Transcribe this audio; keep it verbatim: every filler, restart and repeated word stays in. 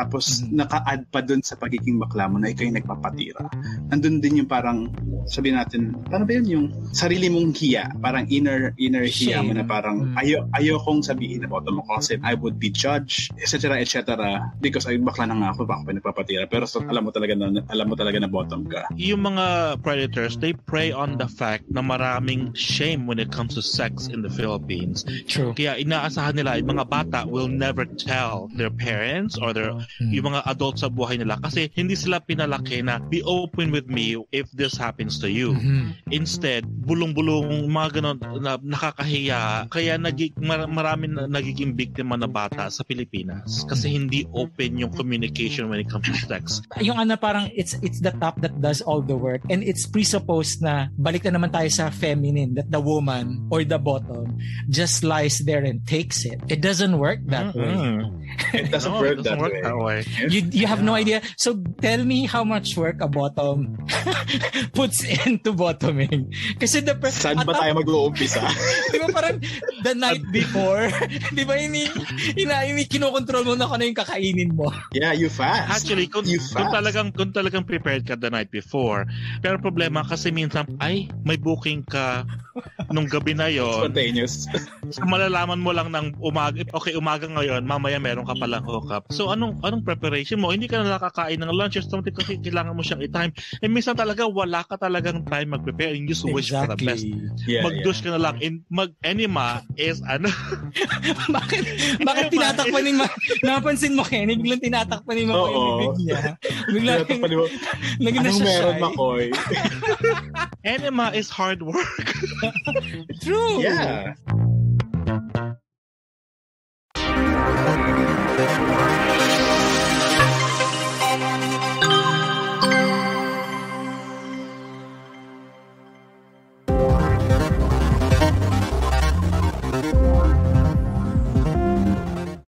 Tapos mm-hmm. naka-add pa doon sa pagiging bakla mo na ikaw yung nagpapatira. Nandun din yung parang, sabihin natin, parang ba yun yung sarili mong hiya, parang inner inner hiya mo na parang mm-hmm. ayo ayokong sabihin about mo kasi I would be judged, et cetera et cetera because ay bakla na nga ako, baka pa nagpapatira. Pero so, alam mo talaga na alam mo talaga na bottom ka. Yung mga predators, they prey on the fact na maraming shame when it comes to sex in the Philippines. True. Kaya inaasahan nila yung mga bata will never tell their parents or their mm. yung mga adults sa buhay nila kasi hindi sila pinalaki na be open with me if this happens to you. Mm-hmm. Instead, bulong-bulong mga ganun na nakakahiya kaya nagig mar- marami na, nagiging biktima na bata sa Pilipinas kasi hindi open yung communication when it comes to sex. Yung ano parang it's it's the top that does all the work and it's presupposed na balik na naman tayo sa feminine that the woman or the bottom just lies there and takes it. It doesn't work that mm-hmm. way. It doesn't, no, work, it doesn't that work that way. You you have yeah. no idea. So tell me how much work a bottom puts into bottoming. Kasi the per- saan ba tayo mag-uumpisa? Di ba parang the night before? Di ba ini ina ini kinokontrol mo na kung ano yung kakainin mo? Yeah, you fast. Actually, kung, you fast. Kung talagang kung talagang prepared ka the night before. Pero problema kasi minsan ay may booking ka nung gabi na yon. Spontaneous. So malalaman mo lang ng umaga. Okay, umaga ngayon. Mamaya meron ka palang hookup. So anong anong preparation mo? Hindi ka na nakakain ng lunch or something kasi kailangan mo siyang i-time. Eh minsan talaga wala ka talagang time mag-prepare. You just wish exactly. for the best. Yeah, mag-douche yeah. ka na lang. And mag-enema is ano? bakit bakit tinatakpanin mo? Napansin mo kaya biglang tinatakpanin mo yung bibig niya. Biglang tinatakpanin mo. Anong meron Makoy? Enema is hard work. True. Yeah. We'll be right back.